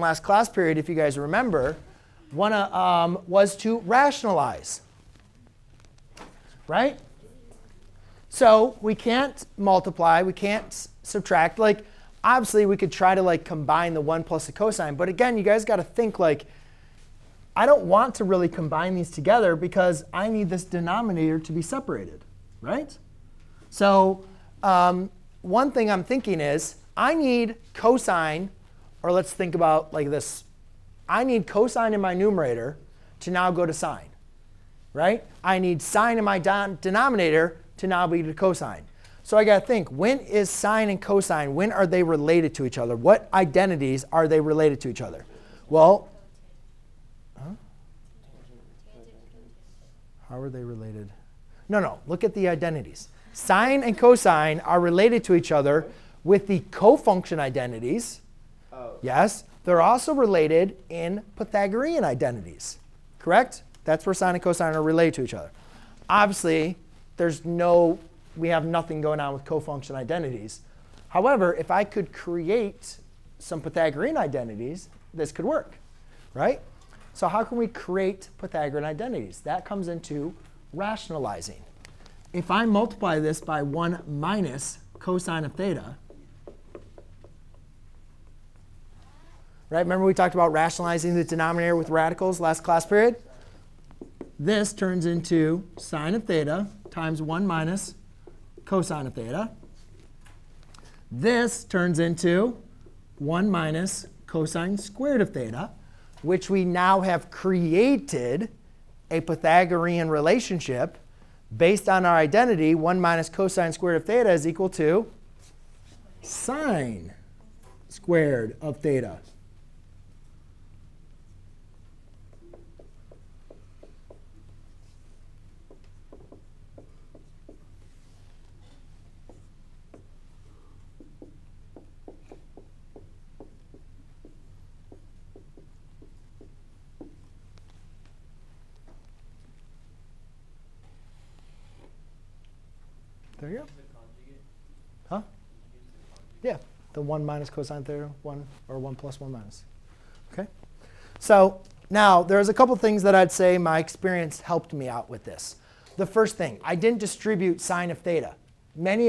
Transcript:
last class period, if you guys remember, was to rationalize, right? So we can't multiply, we can't subtract. Like, obviously, we could try to combine the 1 plus the cosine. But again, you guys got to think I don't want to really combine these together because I need this denominator to be separated, right? So one thing I'm thinking is I need cosine, or let's think about this. I need cosine in my numerator to now go to sine, right? I need sine in my denominator to now be to cosine. So I got to think, when is sine and cosine, when are they related to each other? What identities are they related to each other? Well, how are they related? No, look at the identities. Sine and cosine are related to each other with the cofunction identities. Oh. Yes, they're also related in Pythagorean identities, correct? That's where sine and cosine are related to each other. Obviously, we have nothing going on with cofunction identities. However, if I could create some Pythagorean identities, this could work, right? So how can we create Pythagorean identities? That comes into rationalizing. If I multiply this by 1 minus cosine of theta, right? Remember we talked about rationalizing the denominator with radicals last class period? This turns into sine of theta times 1 minus cosine of theta. This turns into 1 minus cosine squared of theta, which we now have created a Pythagorean relationship based on our identity. 1 minus cosine squared of theta is equal to sine squared of theta. There you go. Huh? Yeah, the 1 minus cosine theta, 1 or 1 plus 1 minus. Okay. So now there's a couple things that I'd say my experience helped me out with this. The first thing, I didn't distribute sine of theta. Many